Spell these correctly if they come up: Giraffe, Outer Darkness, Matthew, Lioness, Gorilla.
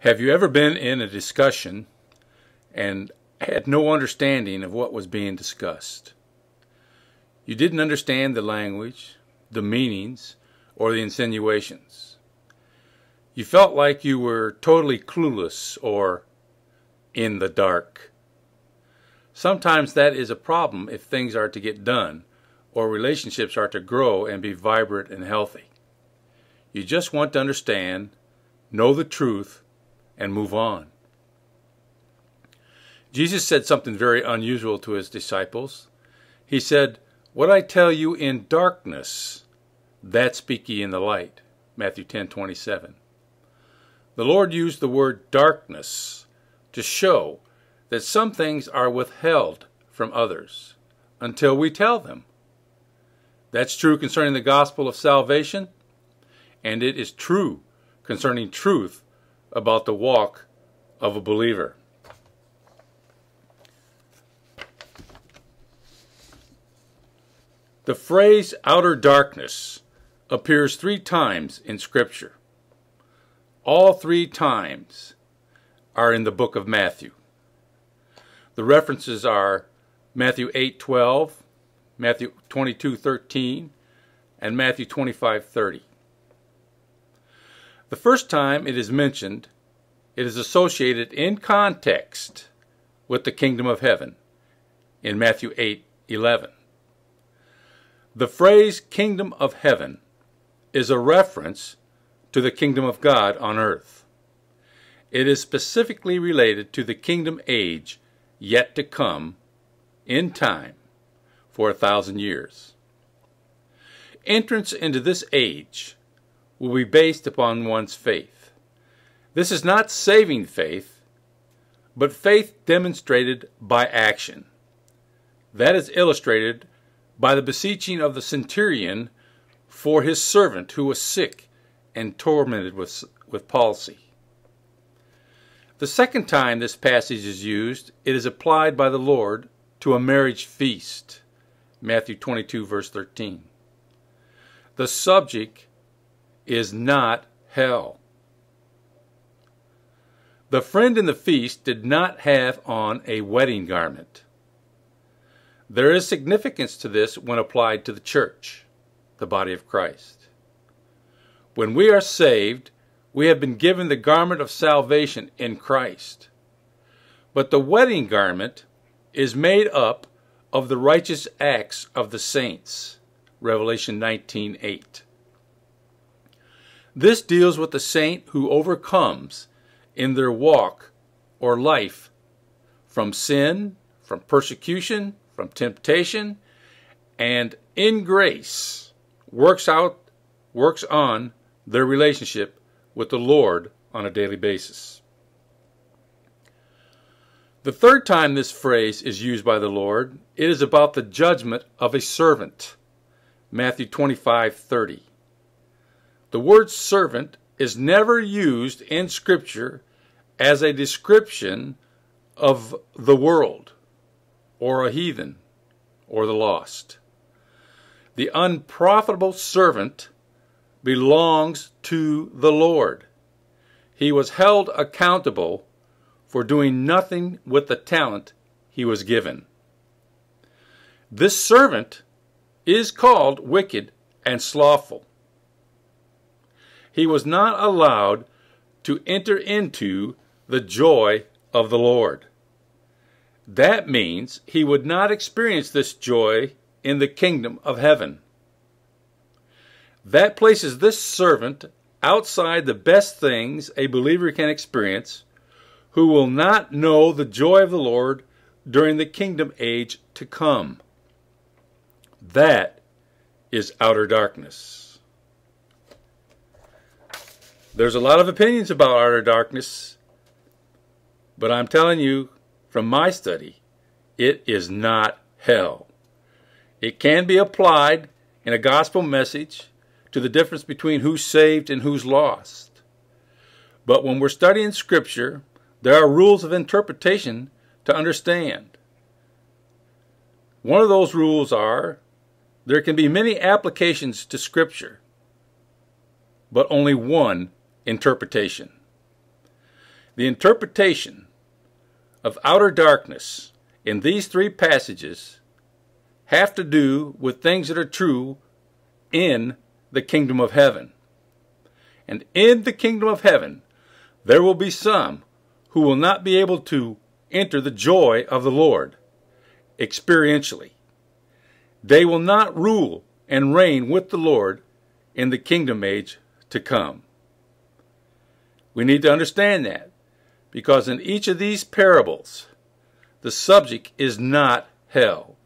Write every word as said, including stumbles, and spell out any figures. Have you ever been in a discussion and had no understanding of what was being discussed? You didn't understand the language, the meanings, or the insinuations. You felt like you were totally clueless or in the dark. Sometimes that is a problem if things are to get done or relationships are to grow and be vibrant and healthy. You just want to understand, know the truth, and move on. Jesus said something very unusual to his disciples. He said, "What I tell you in darkness, that speak ye in the light." Matthew ten twenty-seven. The Lord used the word darkness to show that some things are withheld from others until we tell them. That's true concerning the gospel of salvation, and it is true concerning truth about the walk of a believer. The phrase outer darkness appears three times in Scripture. All three times are in the book of Matthew. The references are Matthew eight twelve, Matthew twenty-two thirteen, and Matthew twenty-five thirty. The first time it is mentioned, it is associated in context with the kingdom of heaven in Matthew eight eleven. The phrase kingdom of heaven is a reference to the kingdom of God on earth. It is specifically related to the kingdom age yet to come in time for a thousand years. Entrance into this age will be based upon one's faith. This is not saving faith, but faith demonstrated by action. That is illustrated by the beseeching of the centurion for his servant who was sick and tormented with, with palsy. The second time this passage is used, it is applied by the Lord to a marriage feast, Matthew twenty-two, verse thirteen. The subject is not hell. The friend in the feast did not have on a wedding garment. There is significance to this when applied to the church, the body of Christ. When we are saved, we have been given the garment of salvation in Christ. But the wedding garment is made up of the righteous acts of the saints, Revelation nineteen eight. This deals with the saint who overcomes in their walk or life from sin, from persecution, from temptation, and in grace works out works on their relationship with the Lord on a daily basis. The third time this phrase is used by the Lord, it is about the judgment of a servant, Matthew twenty-five thirty. The word servant is never used in Scripture as a description of the world, or a heathen, or the lost. The unprofitable servant belongs to the Lord. He was held accountable for doing nothing with the talent he was given. This servant is called wicked and slothful. He was not allowed to enter into the joy of the Lord. That means he would not experience this joy in the kingdom of heaven. That places this servant outside the best things a believer can experience, who will not know the joy of the Lord during the kingdom age to come. That is outer darkness. There's a lot of opinions about outer darkness, but I'm telling you, from my study, it is not hell. It can be applied in a gospel message to the difference between who's saved and who's lost. But when we're studying Scripture, there are rules of interpretation to understand. One of those rules are, there can be many applications to Scripture, but only one interpretation. The interpretation of outer darkness in these three passages have to do with things that are true in the kingdom of heaven. And in the kingdom of heaven, there will be some who will not be able to enter the joy of the Lord experientially. They will not rule and reign with the Lord in the kingdom age to come. We need to understand that, because in each of these parables, the subject is not hell.